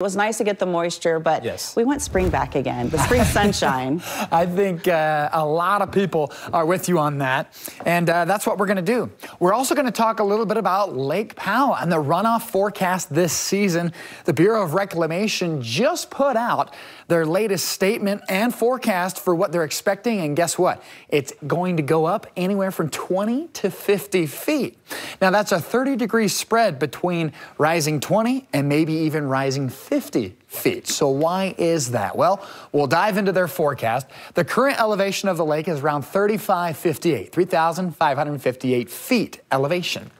It was nice to get the moisture, but yes, we want spring back again, the spring sunshine. I think a lot of people are with you on that, and that's what we're going to do. We're also going to talk a little bit about Lake Powell and the runoff forecast this season. The Bureau of Reclamation just put out their latest statement and forecast for what they're expecting, and guess what? It's going to go up anywhere from 20 to 50 feet. Now, that's a 30-degree spread between rising 20 and maybe even rising 50 feet. So why is that? Well, we'll dive into their forecast. The current elevation of the lake is around 3,558 feet elevation.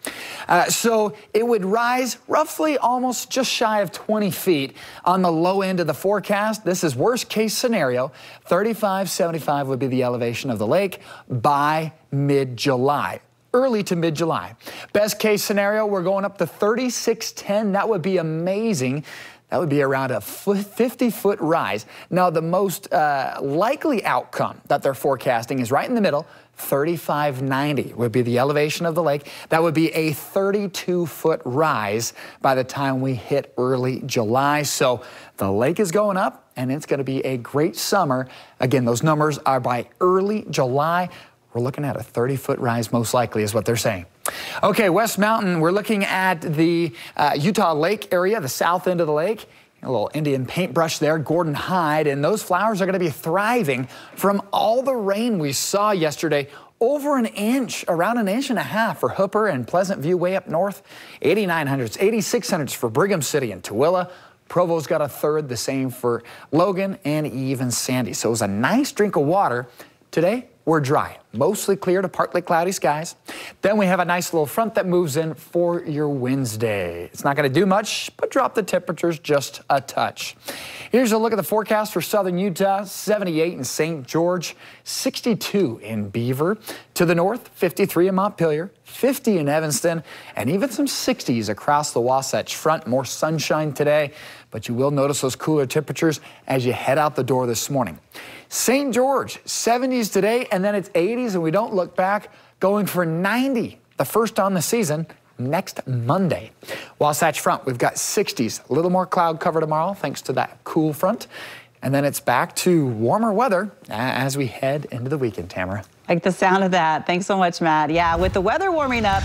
So it would rise roughly almost just shy of 20 feet on the low end of the forecast. This is worst case scenario. 3,575 would be the elevation of the lake by mid-July. Early to mid-July. Best case scenario, we're going up to 3,610. That would be amazing. That would be around a 50-foot rise. Now, the most likely outcome that they're forecasting is right in the middle. 3,590 would be the elevation of the lake. That would be a 32-foot rise by the time we hit early July. So the lake is going up, and it's going to be a great summer. Again, those numbers are by early July. We're looking at a 30-foot rise, most likely, is what they're saying. Okay, West Mountain, we're looking at the Utah Lake area, the south end of the lake. A little Indian paintbrush there, Gordon Hyde, and those flowers are going to be thriving from all the rain we saw yesterday. Over an inch, around an inch and a half for Hooper and Pleasant View way up north. 8,900s, 8,600s for Brigham City and Tooele. Provo's got a third, the same for Logan and even Sandy. So it was a nice drink of water. Today, we're dry, mostly clear to partly cloudy skies. Then we have a nice little front that moves in for your Wednesday. It's not going to do much, but drop the temperatures just a touch. Here's a look at the forecast for southern Utah. 78 in St. George, 62 in Beaver. To the north, 53 in Montpelier, 50 in Evanston, and even some 60s across the Wasatch Front. More sunshine today, but you will notice those cooler temperatures as you head out the door this morning. St. George, 70s today, and then it's 80s, and we don't look back, going for 90, the first on the season, next Monday. Wasatch Front, we've got 60s, a little more cloud cover tomorrow thanks to that cool front, and then it's back to warmer weather as we head into the weekend, Tamara. Like the sound of that. Thanks so much, Matt. Yeah, with the weather warming up,